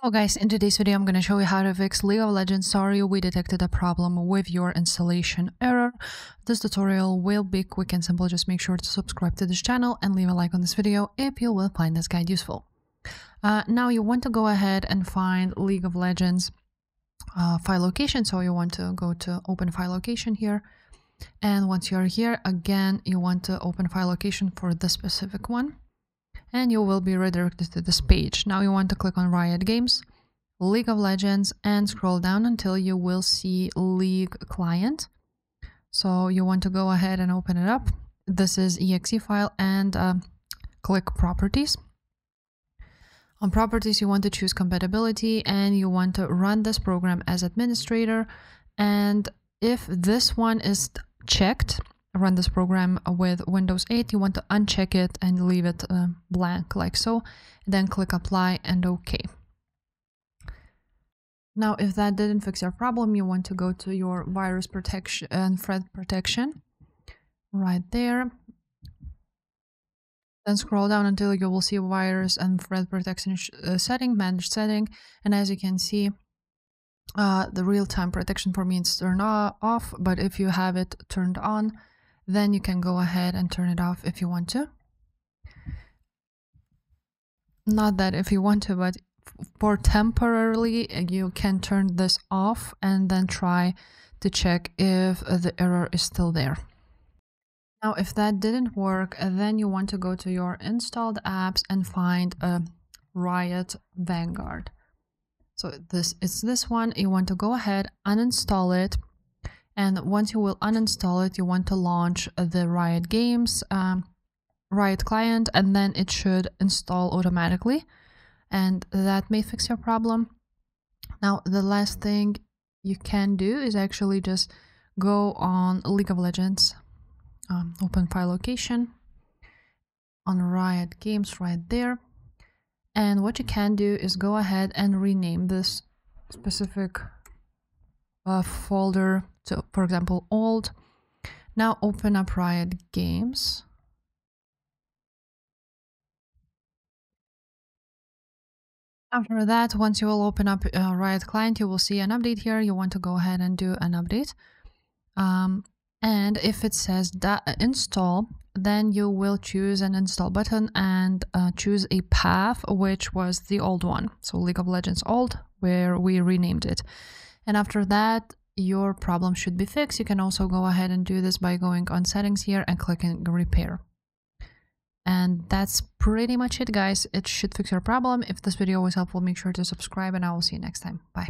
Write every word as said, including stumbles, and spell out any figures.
Hello guys, in today's video I'm going to show you how to fix League of Legends. Sorry, we detected a problem with your installation error. This tutorial will be quick and simple. Just make sure to subscribe to this channel and leave a like on this video if you will find this guide useful. Uh, now you want to go ahead and find League of Legends uh, file location. So you want to go to open file location here. And once you're here, again, you want to open file location for this specific one. And you will be redirected to this page. Now you want to click on Riot Games, League of Legends, and scroll down until you will see League Client. So you want to go ahead and open it up. This is E X E file, and uh, click Properties. On Properties, you want to choose Compatibility, and you want to run this program as administrator. And if this one is checked, run this program with Windows eight, you want to uncheck it and leave it uh, blank like so, then click apply and OK. Now if that didn't fix your problem, you want to go to your virus protection and threat protection right there, then scroll down until you will see virus and threat protection uh, setting, manage setting, and as you can see, uh, the real-time protection for me is turned off, but if you have it turned on, then you can go ahead and turn it off if you want to. Not that if you want to, but for temporarily, you can turn this off and then try to check if the error is still there. Now, if that didn't work, then you want to go to your installed apps and find a Riot Vanguard. So this is this one. You want to go ahead, uninstall it. And once you will uninstall it, you want to launch the Riot Games, um, Riot Client, and then it should install automatically. And that may fix your problem. Now, the last thing you can do is actually just go on League of Legends, um, open file location, on Riot Games right there. And what you can do is go ahead and rename this specific uh, folder. So, for example, old. Now open up Riot Games. After that, once you will open up uh, Riot Client, you will see an update here. You want to go ahead and do an update. Um, and if it says install, then you will choose an install button and uh, choose a path, which was the old one. So League of Legends old, where we renamed it. And after that, your problem should be fixed. You can also go ahead and do this by going on settings here and clicking repair. And that's pretty much it, guys. It should fix your problem. If this video was helpful, make sure to subscribe, and I will see you next time. Bye.